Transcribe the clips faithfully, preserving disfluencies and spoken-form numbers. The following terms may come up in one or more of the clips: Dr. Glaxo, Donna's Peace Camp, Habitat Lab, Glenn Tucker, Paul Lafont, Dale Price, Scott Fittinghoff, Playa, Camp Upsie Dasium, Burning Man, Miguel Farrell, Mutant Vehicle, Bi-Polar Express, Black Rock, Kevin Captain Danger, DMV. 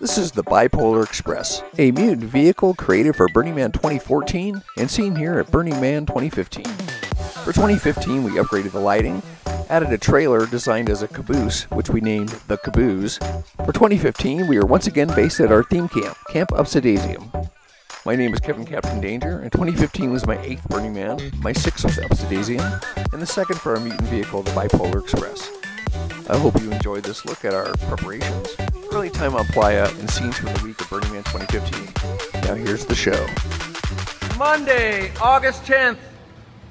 This is the Bi-Polar Express, a mutant vehicle created for Burning Man twenty fourteen and seen here at Burning Man twenty fifteen. For twenty fifteen, we upgraded the lighting, added a trailer designed as a caboose, which we named the Caboose. For twenty fifteen, we are once again based at our theme camp, Camp Upsie Dasium. My name is Kevin Captain Danger, and twenty fifteen was my eighth Burning Man, my sixth with Upsie Dasium, and the second for our mutant vehicle, the Bi-Polar Express. I hope you enjoyed this look at our preparations, early time on Playa, and scenes from the week of Burning Man twenty fifteen. Now here's the show. Monday, August tenth,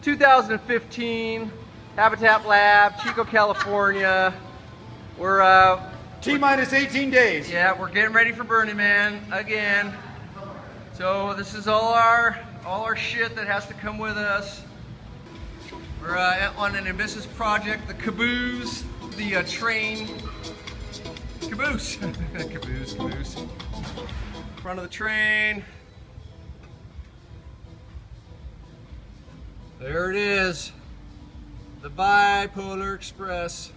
two thousand fifteen, Habitat Lab, Chico, California. We're uh, T-minus eighteen days. Yeah, we're getting ready for Burning Man again. So this is all our all our shit that has to come with us. We're uh, on an ambitious project, the Caboose, the uh, train caboose, caboose, caboose. Front of the train. There it is. The Bi-Polar Express.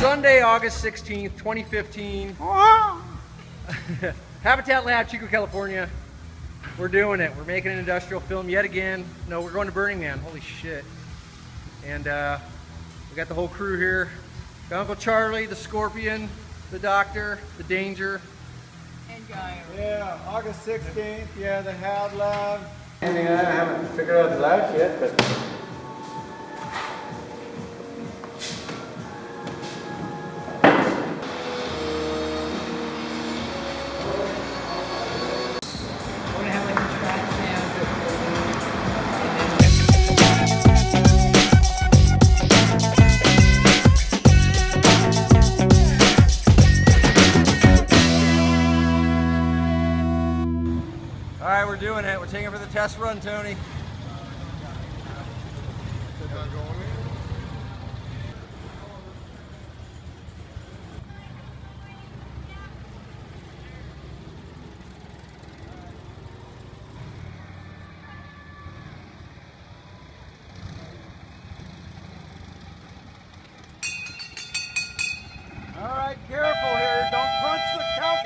Sunday, August sixteenth, twenty fifteen. Habitat Lab, Chico, California. We're doing it. We're making an industrial film yet again. No, we're going to Burning Man. Holy shit. And uh, we got the whole crew here. Got Uncle Charlie, the Scorpion, the Doctor, the Danger. Yeah, August sixteenth, yeah, the Habitat Lab. Anything I haven't figured out the labs yet, but... Doing it. We're taking it for the test run, Tony. All right, careful here. Don't crunch the cow.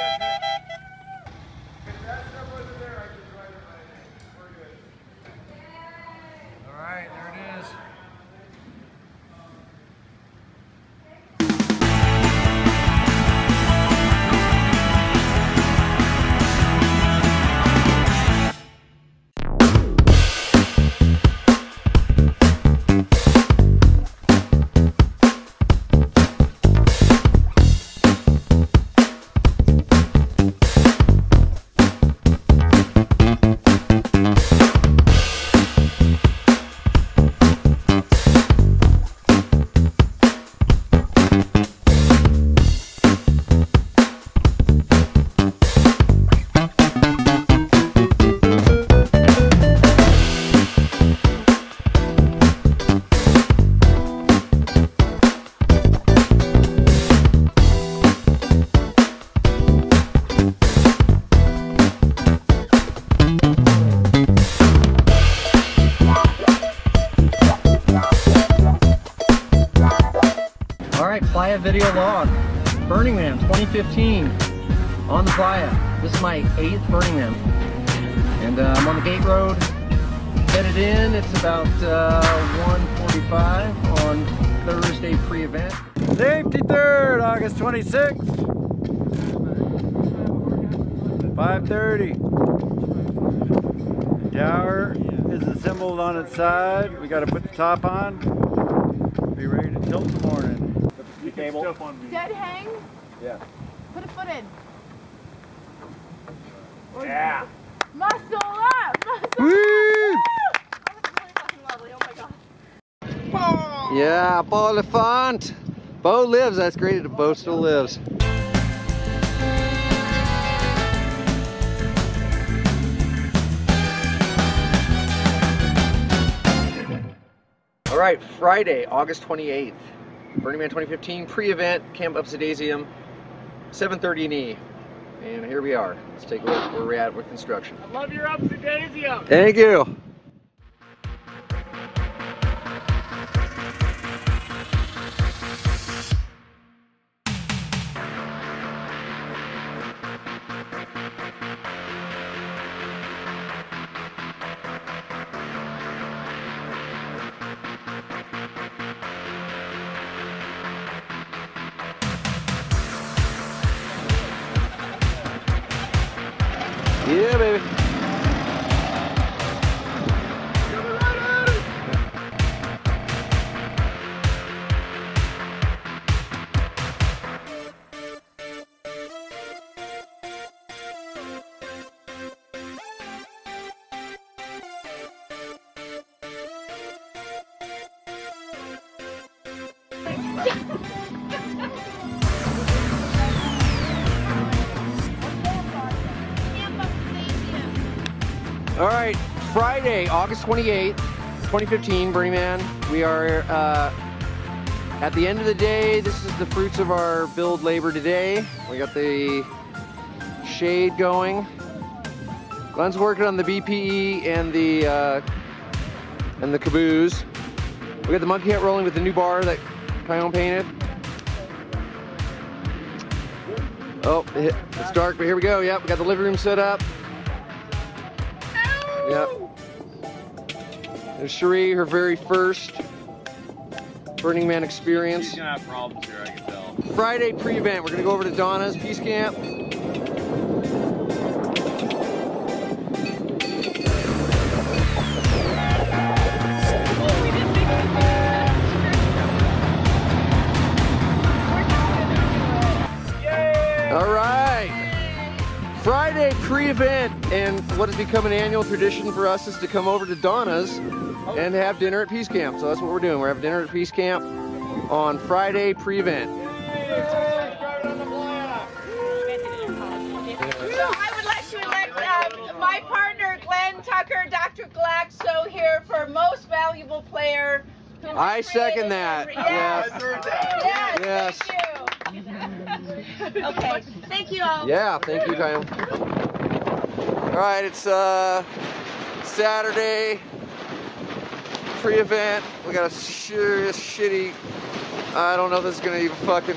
Playa video log, Burning Man twenty fifteen on the Playa. This is my eighth Burning Man, and uh, I'm on the Gate Road headed in. It's about uh, one forty-five on Thursday pre-event. Safety third, August twenty-sixth, five thirty. The tower is assembled on its side. We got to put the top on. Be ready to tilt in the morning. Cable. Dead hang? Yeah. Put a foot in. Yeah. Muscle up! Muscle up! Woo! That was really fucking lovely, oh my god. Paul. Yeah, Paul Lafont. Bo lives, that's great, the Bo still lives. Alright, Friday, August twenty-eighth. Burning Man twenty fifteen pre-event Camp Upsie Dasium, seven thirty in E. And here we are. Let's take a look at where we're at with construction. I love your Upsie Dasium. Thank you. Yeah, baby. All right, Friday, August twenty-eighth, twenty fifteen, Burning Man. We are, uh, at the end of the day, this is the fruits of our build labor today. We got the shade going. Glenn's working on the B P E and the, uh, and the caboose. We got the monkey hat rolling with the new bar that Kyone painted. Oh, it's dark, but here we go. Yep, we got the living room set up. Yep. There's Cherie, her very first Burning Man experience. She's gonna have problems here, I can tell. Friday pre-event, we're gonna go over to Donna's Peace Camp. Friday pre-event, and what has become an annual tradition for us is to come over to Donna's and have dinner at Peace Camp. So that's what we're doing. We're having dinner at Peace Camp on Friday pre-event. So I would like to elect um, my partner Glenn Tucker, Doctor Glaxo here for most valuable player. I second that. Yes. Yes. Yes. Thank you. Okay, thank you all. Yeah, thank you, Kyone. All right, it's uh, Saturday, pre-event. We got a serious shitty, I don't know if this is gonna even fucking.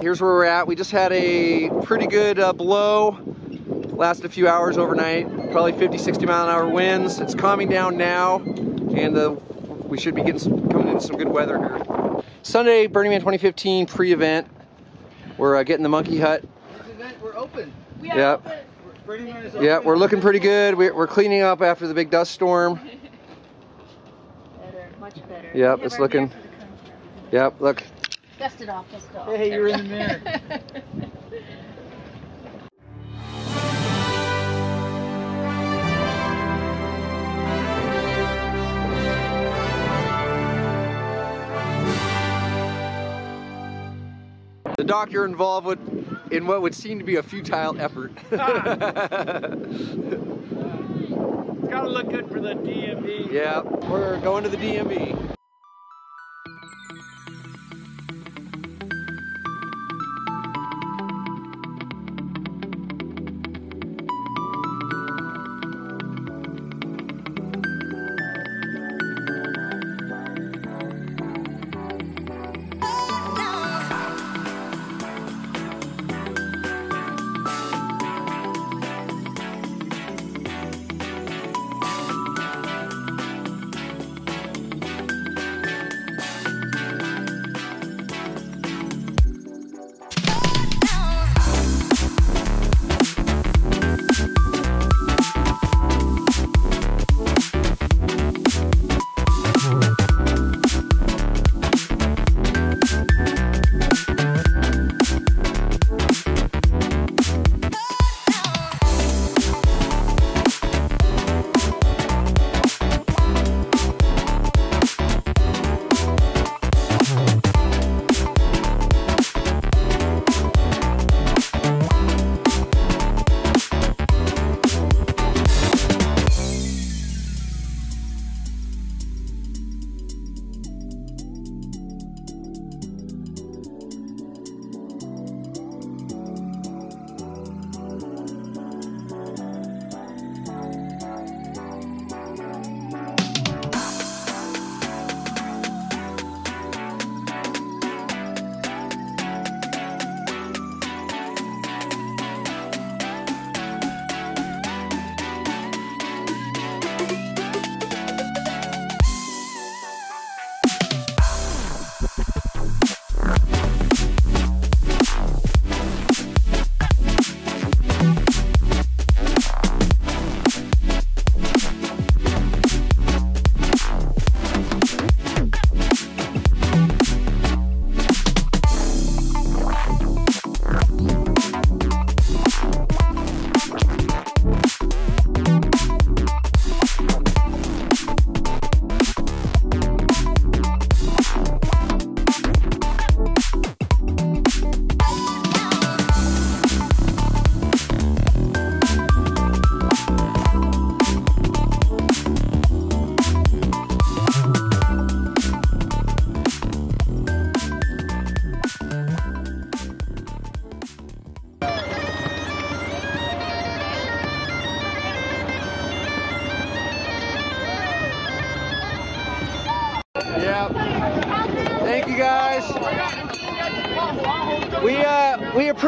Here's where we're at. We just had a pretty good uh, blow, lasted a few hours overnight, probably fifty, sixty mile an hour winds. It's calming down now, and uh, we should be getting some, coming into some good weather here. Sunday, Burning Man twenty fifteen pre-event. We're uh, getting the monkey hut. This event, we're open. We are open. Burning Man is open. Yeah, we're looking pretty good. We're, we're cleaning up after the big dust storm. Better, much better. Yep, it's looking. Yep, look. Dust it off, dust it off. Hey, you're in the mirror. The doctor involved would, in what would seem to be a futile effort. It's gotta look good for the D M V. Yeah, we're going to the D M V.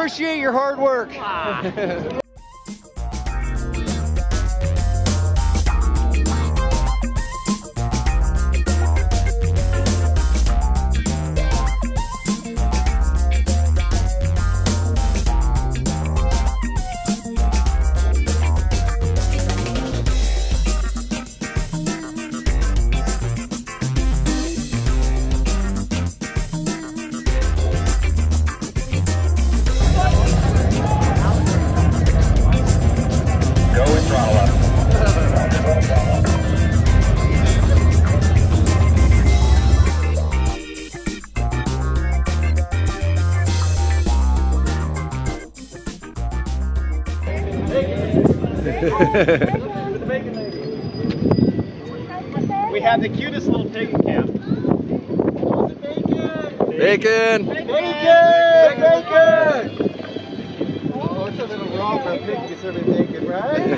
appreciate your hard work. Ah. We have the cutest little pig in camp. Bacon! Bacon! Bacon! Bacon! Bacon! Oh, it's a little wrong for a pig deserving bacon, right?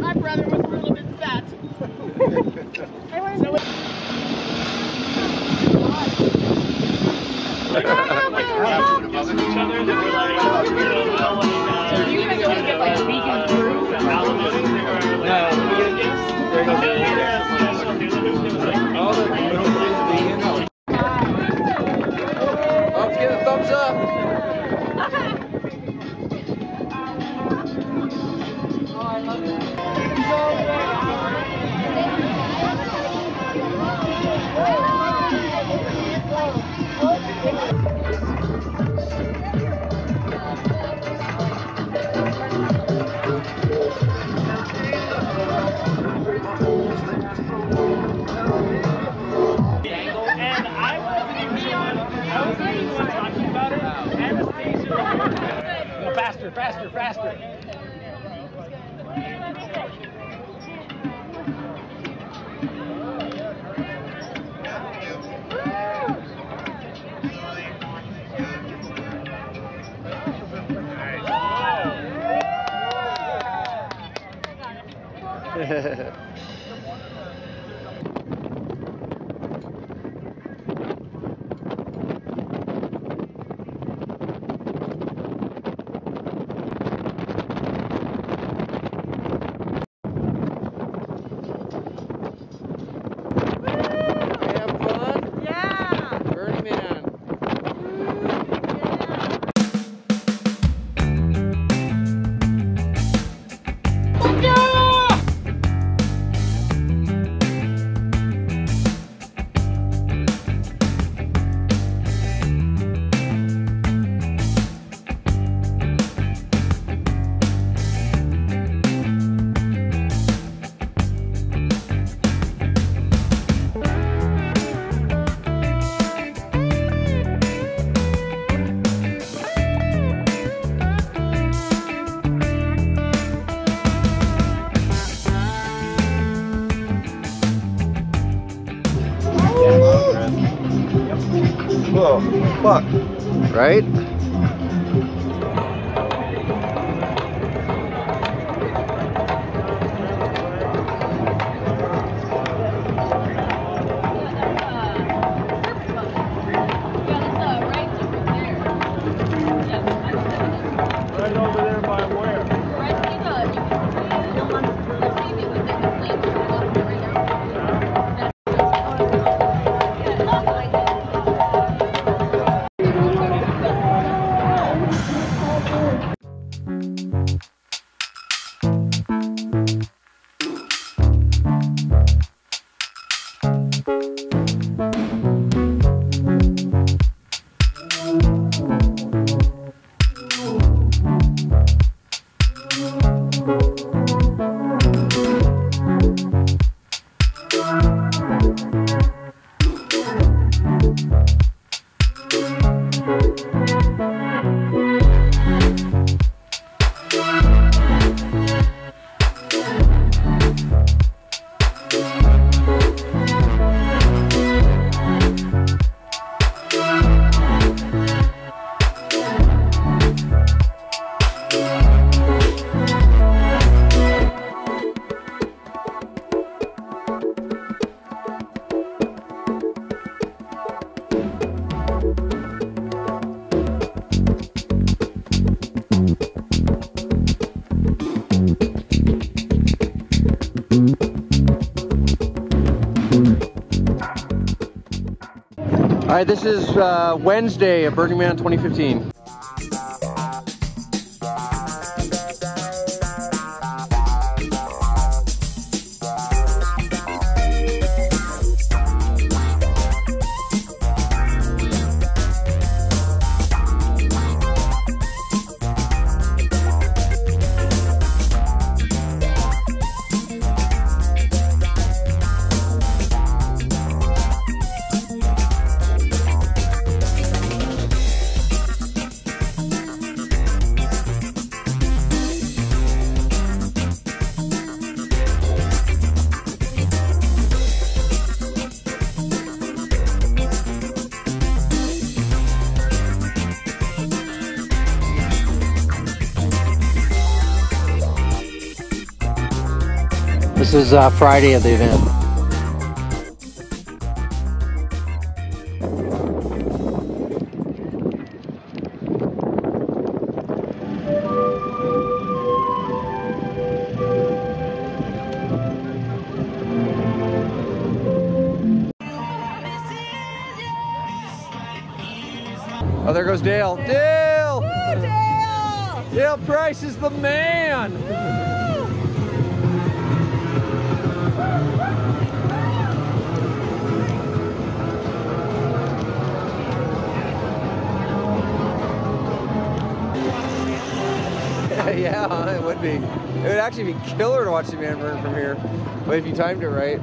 My brother was a little bit fat. Faster, faster. Whoa, fuck. Right? Alright, this is uh, Wednesday at Burning Man twenty fifteen. This is uh, Friday of the event. Oh, there goes Dale. Dale! Woo, Dale! Dale Price is the man! Woo! Yeah, it would be. It would actually be killer to watch the man burn from here, but if you timed it right.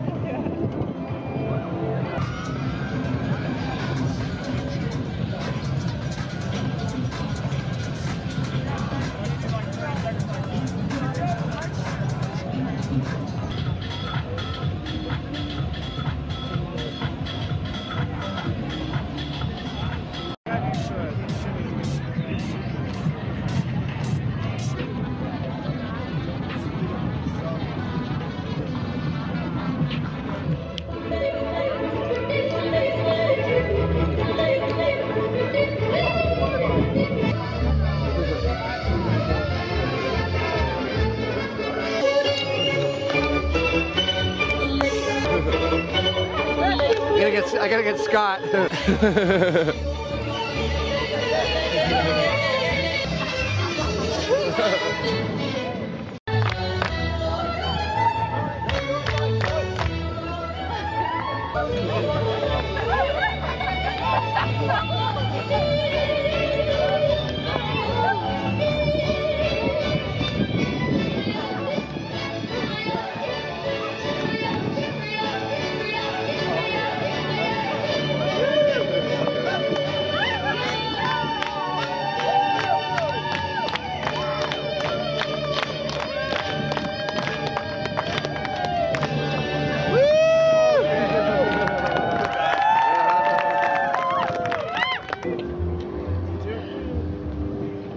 I gotta get, I gotta get Scott.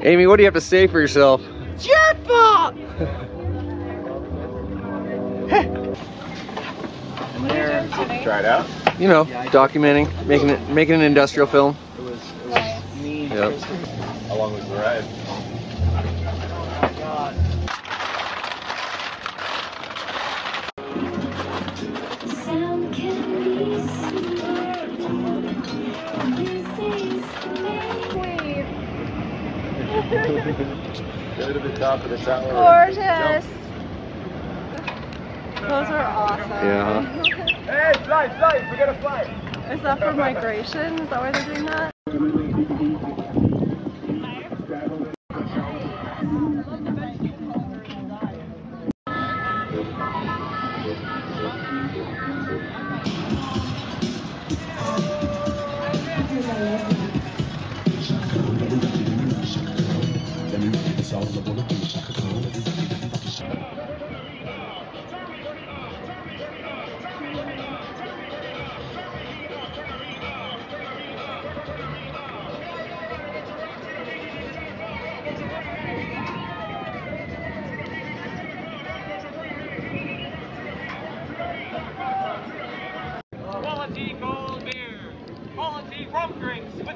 Amy, what do you have to say for yourself? It's your fault! And there, try it out. You know, documenting, making it, making an industrial film. It was, it was mean. Yep. How long was the ride? Oh my God. Go to the top of the tower. Gorgeous! Those are awesome. Yeah. Hey, fly, fly! We're gonna fly! Is that for migration? Is that why they're doing that?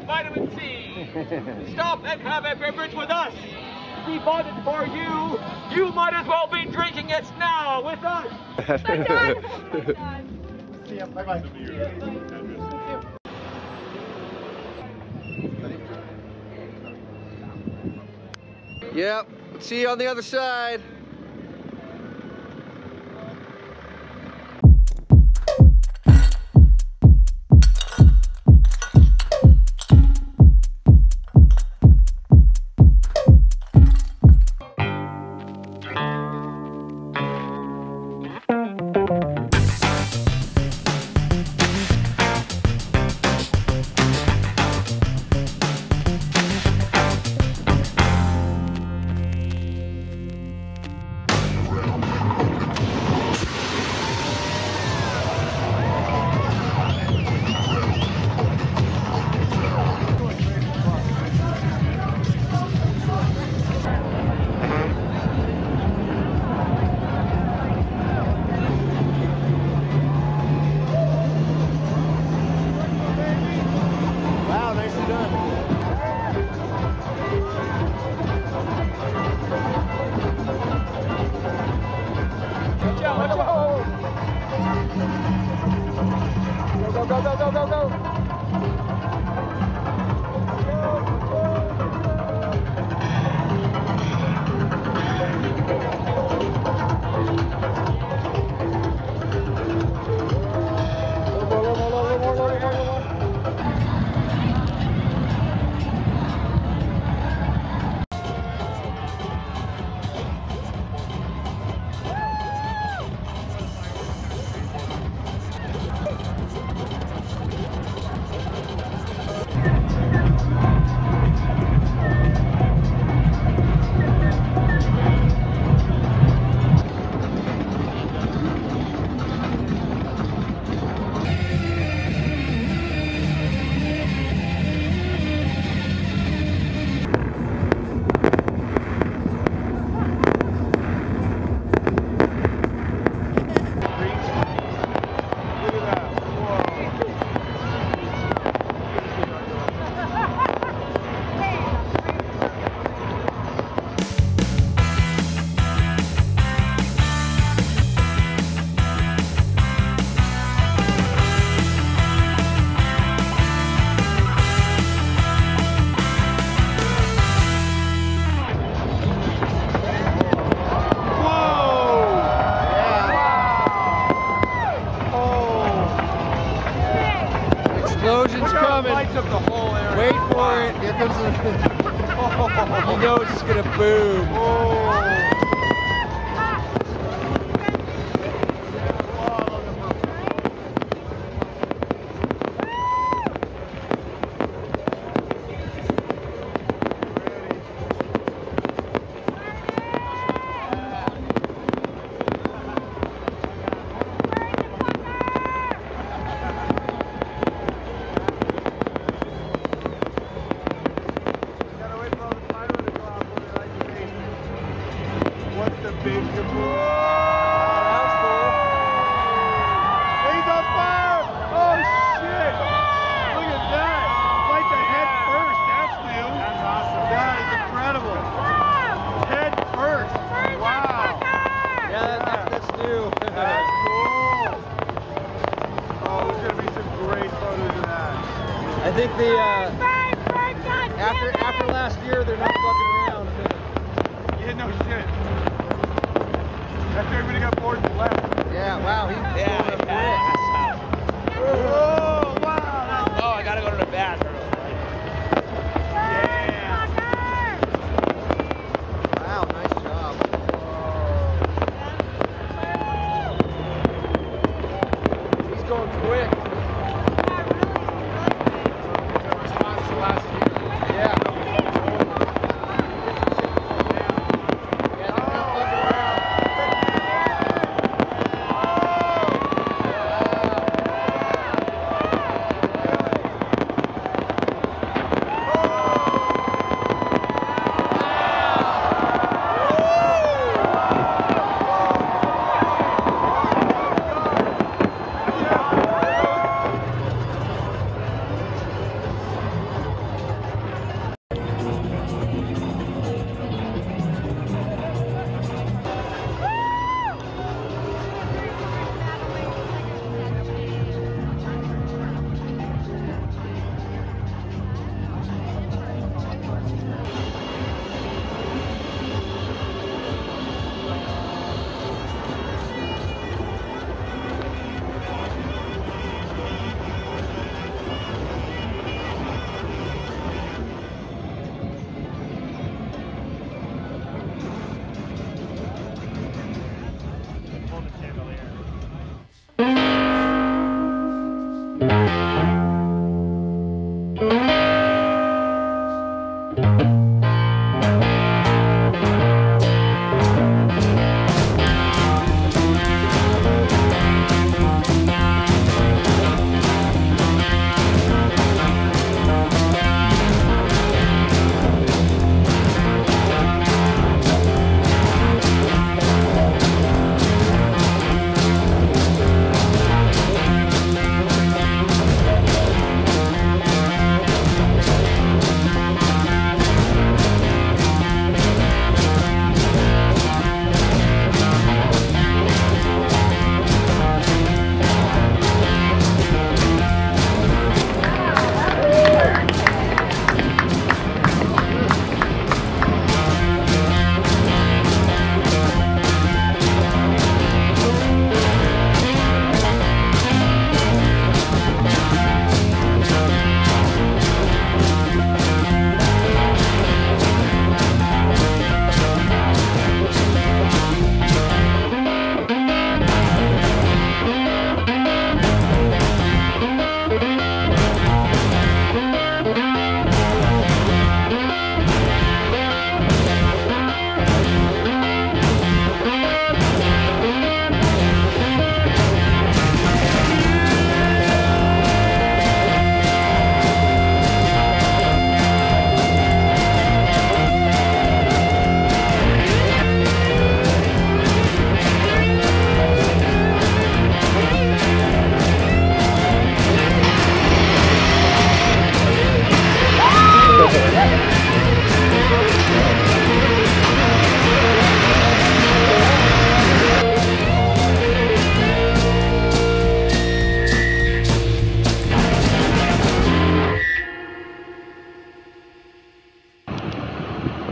Vitamin C. Stop and have a beverage with us. We bought it for you. You might as well be drinking it now with us. Bye, guys. See ya. Bye bye. Yep, see you on the other side.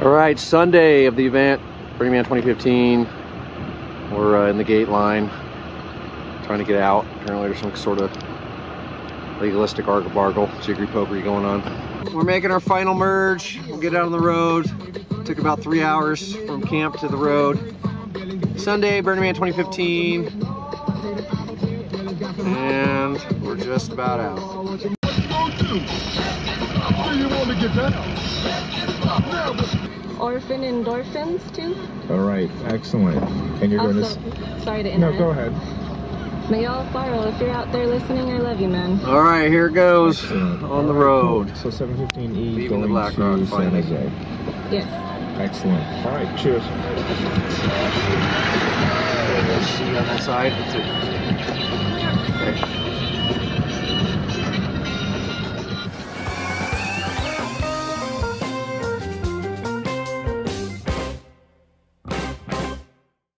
All right, Sunday of the event, Burning Man twenty fifteen. We're uh, in the gate line, trying to get out. Apparently there's some sort of legalistic argle-bargle, jiggery-pokery going on. We're making our final merge. We'll get out on the road. Took about three hours from camp to the road. Sunday, Burning Man twenty fifteen. And we're just about out. Orphan endorphins too. All right, excellent. And you're also, doing this. Sorry to interrupt. No, go ahead. Miguel Farrell, if you're out there listening, I love you, man. All right, here it goes. Excellent. On the road. So seven fifteen E leaving the Black Rock San Jose. Yes. Excellent. All right, cheers. Let's see on that side. That's it. Okay.